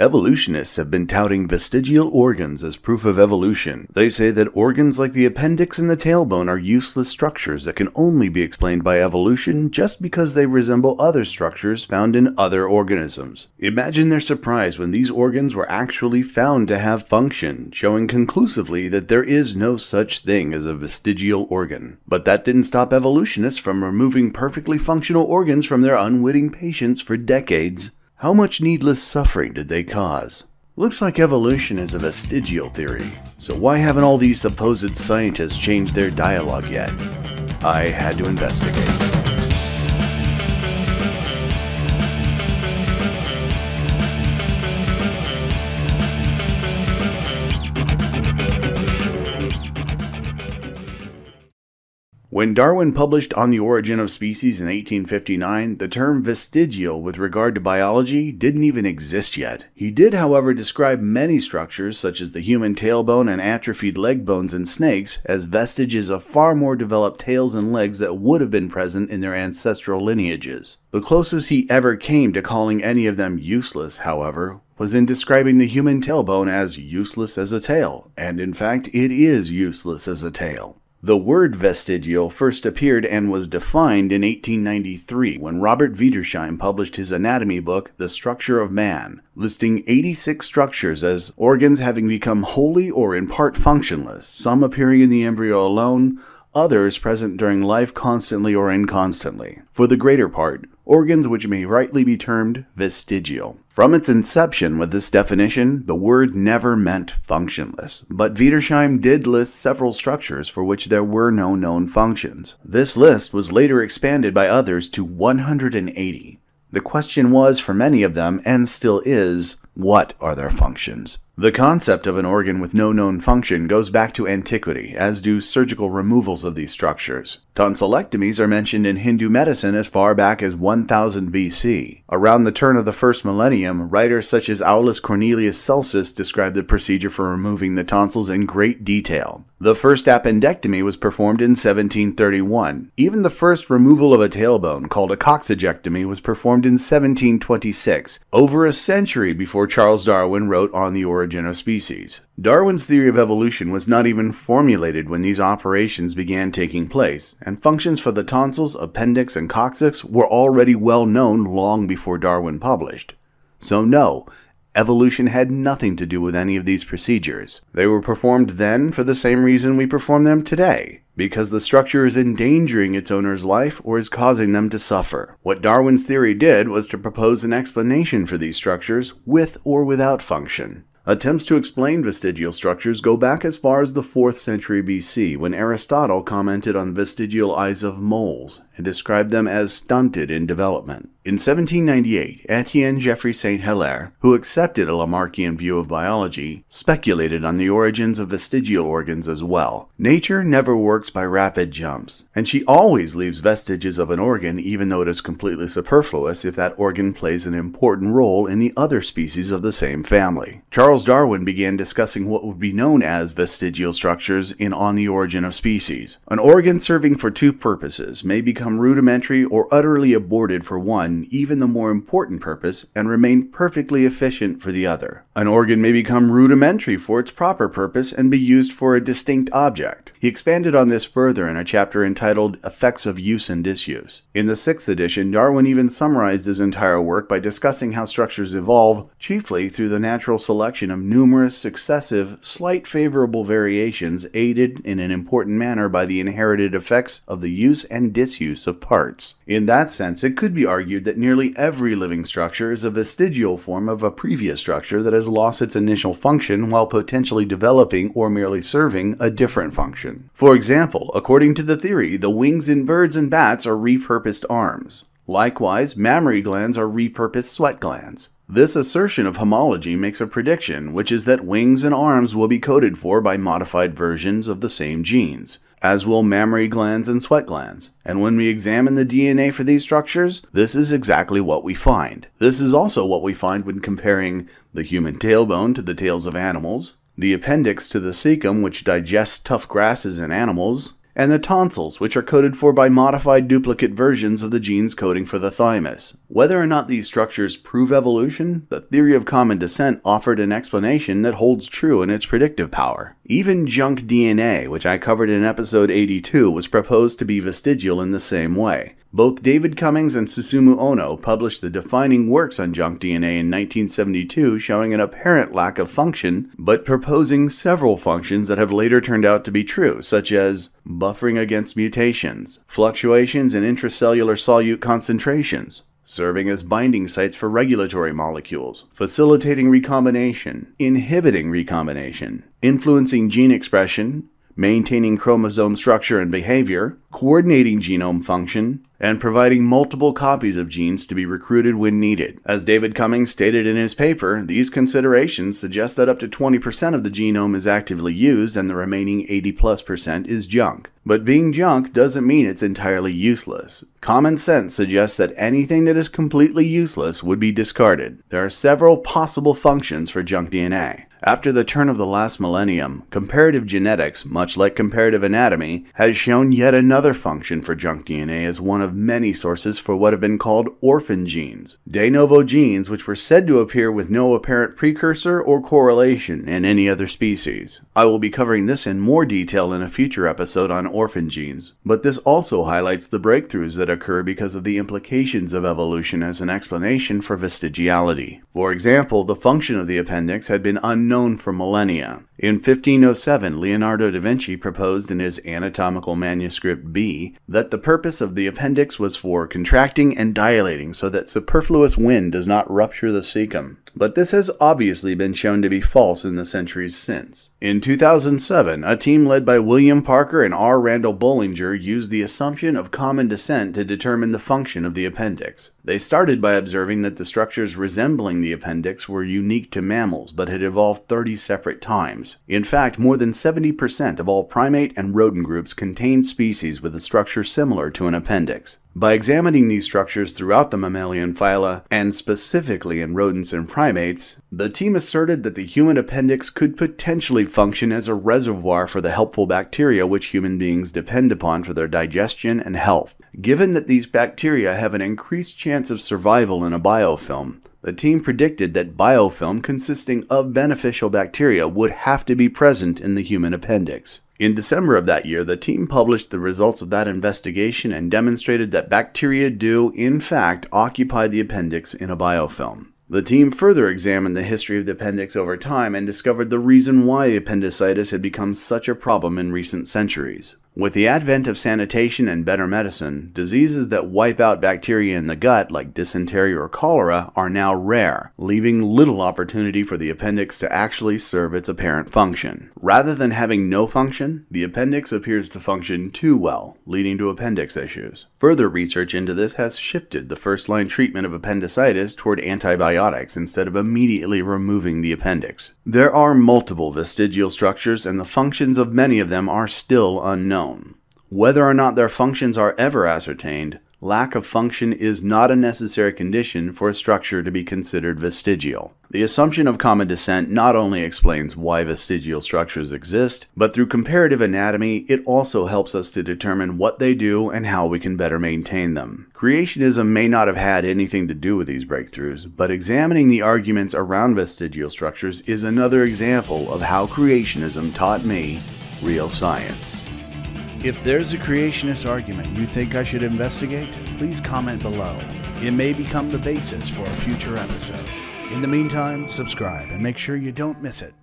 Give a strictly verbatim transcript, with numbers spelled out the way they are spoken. Evolutionists have been touting vestigial organs as proof of evolution. They say that organs like the appendix and the tailbone are useless structures that can only be explained by evolution just because they resemble other structures found in other organisms. Imagine their surprise when these organs were actually found to have function, showing conclusively that there is no such thing as a vestigial organ. But that didn't stop evolutionists from removing perfectly functional organs from their unwitting patients for decades. How much needless suffering did they cause? Looks like evolution is a vestigial theory, so why haven't all these supposed scientists changed their dialogue yet? I had to investigate. When Darwin published On the Origin of Species in eighteen fifty-nine, the term vestigial with regard to biology didn't even exist yet. He did, however, describe many structures, such as the human tailbone and atrophied leg bones in snakes, as vestiges of far more developed tails and legs that would have been present in their ancestral lineages. The closest he ever came to calling any of them useless, however, was in describing the human tailbone as useless as a tail, and in fact, it is useless as a tail. The word vestigial first appeared and was defined in eighteen ninety-three when Robert Wiedersheim published his anatomy book, The Structure of Man, listing eighty-six structures as organs having become wholly or in part functionless, some appearing in the embryo alone, others present during life constantly or inconstantly. For the greater part, organs which may rightly be termed vestigial. From its inception with this definition, the word never meant functionless, but Wiedersheim did list several structures for which there were no known functions. This list was later expanded by others to one hundred eighty. The question was, for many of them, and still is, what are their functions? The concept of an organ with no known function goes back to antiquity, as do surgical removals of these structures. Tonsillectomies are mentioned in Hindu medicine as far back as one thousand B C. Around the turn of the first millennium, writers such as Aulus Cornelius Celsus described the procedure for removing the tonsils in great detail. The first appendectomy was performed in seventeen thirty-one. Even the first removal of a tailbone, called a coxygectomy, was performed in seventeen twenty-six, over a century before Charles Darwin wrote On the Origin of Species. Darwin's theory of evolution was not even formulated when these operations began taking place, and functions for the tonsils, appendix, and coccyx were already well known long before Darwin published. So no, evolution had nothing to do with any of these procedures. They were performed then for the same reason we perform them today, because the structure is endangering its owner's life or is causing them to suffer. What Darwin's theory did was to propose an explanation for these structures with or without function. Attempts to explain vestigial structures go back as far as the fourth century B C, when Aristotle commented on vestigial eyes of moles and described them as stunted in development. In seventeen ninety-eight, Etienne Geoffrey Saint-Hilaire, who accepted a Lamarckian view of biology, speculated on the origins of vestigial organs as well. Nature never works by rapid jumps, and she always leaves vestiges of an organ even though it is completely superfluous if that organ plays an important role in the other species of the same family. Charles Charles Darwin began discussing what would be known as vestigial structures in On the Origin of Species. An organ serving for two purposes may become rudimentary or utterly aborted for one, even the more important purpose, and remain perfectly efficient for the other. An organ may become rudimentary for its proper purpose and be used for a distinct object. He expanded on this further in a chapter entitled Effects of Use and Disuse. In the sixth edition, Darwin even summarized his entire work by discussing how structures evolve, chiefly through the natural selection of numerous successive, slight favorable variations aided in an important manner by the inherited effects of the use and disuse of parts. In that sense, it could be argued that nearly every living structure is a vestigial form of a previous structure that has lost its initial function while potentially developing or merely serving a different function. For example, according to the theory, the wings in birds and bats are repurposed arms. Likewise, mammary glands are repurposed sweat glands. This assertion of homology makes a prediction, which is that wings and arms will be coded for by modified versions of the same genes, as will mammary glands and sweat glands. And when we examine the D N A for these structures, this is exactly what we find. This is also what we find when comparing the human tailbone to the tails of animals, the appendix to the cecum, which digests tough grasses in animals, and the tonsils, which are coded for by modified duplicate versions of the genes coding for the thymus. Whether or not these structures prove evolution, the theory of common descent offered an explanation that holds true in its predictive power. Even junk D N A, which I covered in episode eighty-two, was proposed to be vestigial in the same way. Both David Cummings and Susumu Ono published the defining works on junk D N A in nineteen seventy-two, showing an apparent lack of function, but proposing several functions that have later turned out to be true, such as buffering against mutations, fluctuations in intracellular solute concentrations, serving as binding sites for regulatory molecules, facilitating recombination, inhibiting recombination, influencing gene expression, maintaining chromosome structure and behavior, coordinating genome function, and providing multiple copies of genes to be recruited when needed. As David Cummings stated in his paper, these considerations suggest that up to twenty percent of the genome is actively used and the remaining eighty plus percent is junk. But being junk doesn't mean it's entirely useless. Common sense suggests that anything that is completely useless would be discarded. There are several possible functions for junk D N A. After the turn of the last millennium, comparative genetics, much like comparative anatomy, has shown yet another function for junk D N A as one of many sources for what have been called orphan genes, de novo genes which were said to appear with no apparent precursor or correlation in any other species. I will be covering this in more detail in a future episode on orphan genes, but this also highlights the breakthroughs that occur because of the implications of evolution as an explanation for vestigiality. For example, the function of the appendix had been unknown known for millennia. In fifteen oh seven, Leonardo da Vinci proposed in his anatomical manuscript B that the purpose of the appendix was for contracting and dilating so that superfluous wind does not rupture the cecum. But this has obviously been shown to be false in the centuries since. In two thousand seven, a team led by William Parker and R. Randall Bollinger used the assumption of common descent to determine the function of the appendix. They started by observing that the structures resembling the appendix were unique to mammals, but had evolved thirty separate times. In fact, more than seventy percent of all primate and rodent groups contain species with a structure similar to an appendix. By examining these structures throughout the mammalian phyla, and specifically in rodents and primates, the team asserted that the human appendix could potentially function as a reservoir for the helpful bacteria which human beings depend upon for their digestion and health. Given that these bacteria have an increased chance of survival in a biofilm, the team predicted that biofilm consisting of beneficial bacteria would have to be present in the human appendix. In December of that year, the team published the results of that investigation and demonstrated that bacteria do, in fact, occupy the appendix in a biofilm. The team further examined the history of the appendix over time and discovered the reason why appendicitis had become such a problem in recent centuries. With the advent of sanitation and better medicine, diseases that wipe out bacteria in the gut, like dysentery or cholera, are now rare, leaving little opportunity for the appendix to actually serve its apparent function. Rather than having no function, the appendix appears to function too well, leading to appendix issues. Further research into this has shifted the first-line treatment of appendicitis toward antibiotics instead of immediately removing the appendix. There are multiple vestigial structures, and the functions of many of them are still unknown. Whether or not their functions are ever ascertained, lack of function is not a necessary condition for a structure to be considered vestigial. The assumption of common descent not only explains why vestigial structures exist, but through comparative anatomy, it also helps us to determine what they do and how we can better maintain them. Creationism may not have had anything to do with these breakthroughs, but examining the arguments around vestigial structures is another example of how creationism taught me real science. If there's a creationist argument you think I should investigate, please comment below. It may become the basis for a future episode. In the meantime, subscribe and make sure you don't miss it.